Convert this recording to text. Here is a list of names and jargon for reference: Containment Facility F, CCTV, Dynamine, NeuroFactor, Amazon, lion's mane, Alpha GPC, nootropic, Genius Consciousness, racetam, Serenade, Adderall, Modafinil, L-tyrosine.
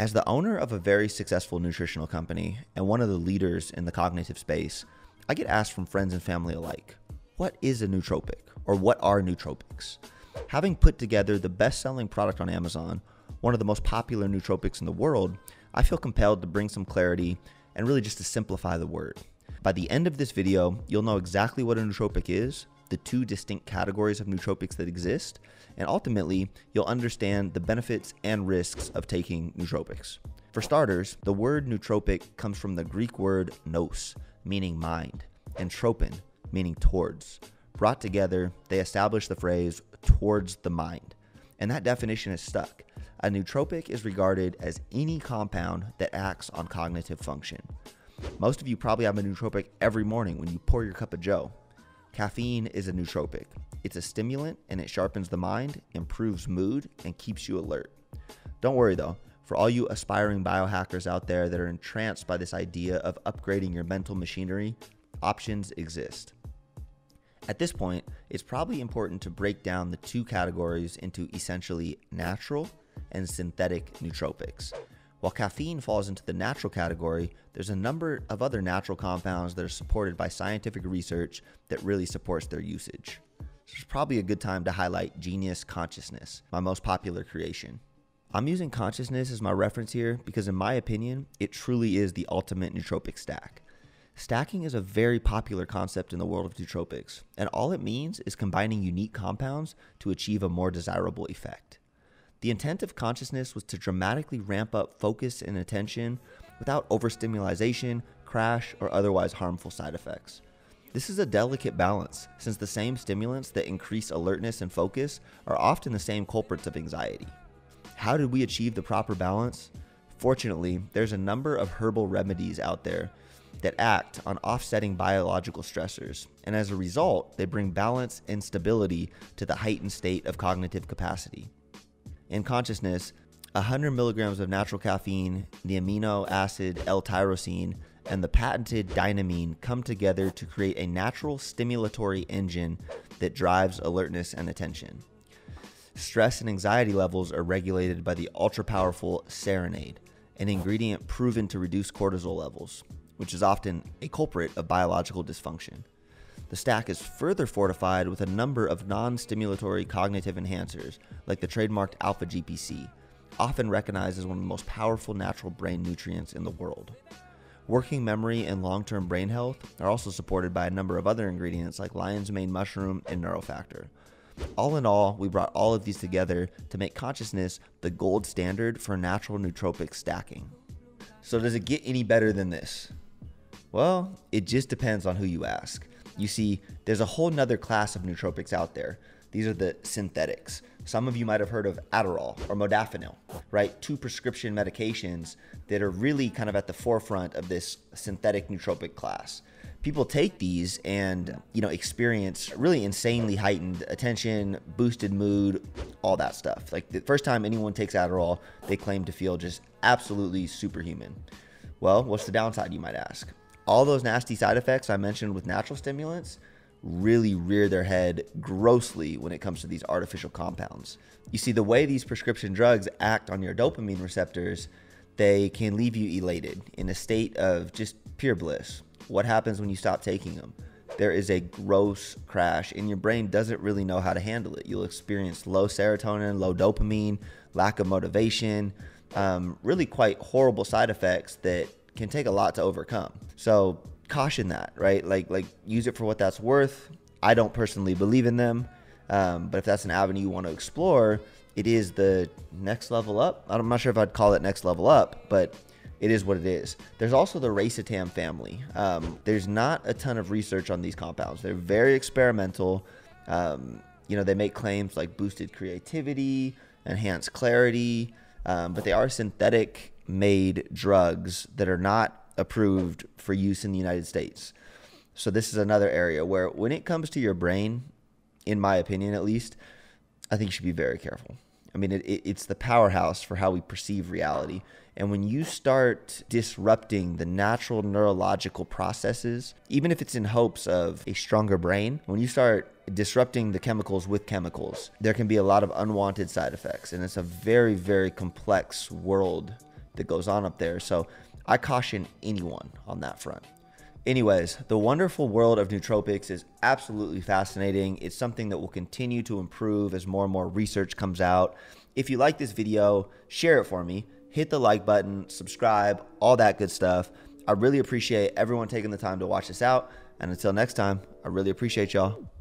As the owner of a very successful nutritional company and one of the leaders in the cognitive space, I get asked from friends and family alike, what is a nootropic, or what are nootropics? Having put together the best-selling product on Amazon, one of the most popular nootropics in the world, I feel compelled to bring some clarity and really just to simplify the word. By the end of this video, you'll know exactly what a nootropic is, the two distinct categories of nootropics that exist, and ultimately, you'll understand the benefits and risks of taking nootropics. For starters, the word nootropic comes from the Greek word nous, meaning mind, and tropin, meaning towards. Brought together, they establish the phrase towards the mind, and that definition has stuck. A nootropic is regarded as any compound that acts on cognitive function. Most of you probably have a nootropic every morning when you pour your cup of joe. Caffeine is a nootropic. It's a stimulant and it sharpens the mind, improves mood, and keeps you alert. Don't worry though, for all you aspiring biohackers out there that are entranced by this idea of upgrading your mental machinery, options exist. At this point, it's probably important to break down the two categories into essentially natural and synthetic nootropics. While caffeine falls into the natural category, there's a number of other natural compounds that are supported by scientific research that really supports their usage. So it's probably a good time to highlight Genius Consciousness, my most popular creation. I'm using consciousness as my reference here because in my opinion, it truly is the ultimate nootropic stack. Stacking is a very popular concept in the world of nootropics, and all it means is combining unique compounds to achieve a more desirable effect. The intent of consciousness was to dramatically ramp up focus and attention without overstimulation, crash, or otherwise harmful side effects. This is a delicate balance since the same stimulants that increase alertness and focus are often the same culprits of anxiety. How did we achieve the proper balance? Fortunately, there's a number of herbal remedies out there that act on offsetting biological stressors, and as a result, they bring balance and stability to the heightened state of cognitive capacity. In consciousness, 100 milligrams of natural caffeine, the amino acid L-tyrosine, and the patented Dynamine come together to create a natural stimulatory engine that drives alertness and attention. Stress and anxiety levels are regulated by the ultra-powerful Serenade, an ingredient proven to reduce cortisol levels, which is often a culprit of biological dysfunction. The stack is further fortified with a number of non-stimulatory cognitive enhancers, like the trademarked Alpha GPC, often recognized as one of the most powerful natural brain nutrients in the world. Working memory and long-term brain health are also supported by a number of other ingredients like lion's mane mushroom and NeuroFactor. All in all, we brought all of these together to make consciousness the gold standard for natural nootropic stacking. So does it get any better than this? Well, it just depends on who you ask. You see, there's a whole nother class of nootropics out there. These are the synthetics. Some of you might have heard of Adderall or Modafinil, right? Two prescription medications that are really kind of at the forefront of this synthetic nootropic class. People take these and, experience really insanely heightened attention, boosted mood, all that stuff. Like the first time anyone takes Adderall, they claim to feel just absolutely superhuman. Well, what's the downside, you might ask? All those nasty side effects I mentioned with natural stimulants really rear their head grossly when it comes to these artificial compounds. You see, the way these prescription drugs act on your dopamine receptors, they can leave you elated in a state of just pure bliss. What happens when you stop taking them? There is a gross crash and your brain doesn't really know how to handle it. You'll experience low serotonin, low dopamine, lack of motivation, really quite horrible side effects that can take a lot to overcome. So caution that, right? Like use it for what that's worth. I don't personally believe in them, but if that's an avenue you want to explore, it is the next level up. I'm not sure if I'd call it next level up, but it is what it is. There's also the racetam family. There's not a ton of research on these compounds. They're very experimental. They make claims like boosted creativity, enhanced clarity, but they are synthetic made drugs that are not approved for use in the United States. So this is another area where when it comes to your brain, in my opinion at least, I think you should be very careful. I mean, it's the powerhouse for how we perceive reality. And when you start disrupting the natural neurological processes, even if it's in hopes of a stronger brain, when you start disrupting the chemicals with chemicals, there can be a lot of unwanted side effects. And it's a very, very complex world that goes on up there. So I caution anyone on that front. Anyways, the wonderful world of nootropics is absolutely fascinating. It's something that will continue to improve as more and more research comes out. If you like this video, share it for me. Hit the like button, subscribe, all that good stuff. I really appreciate everyone taking the time to watch this out. And until next time, I really appreciate y'all.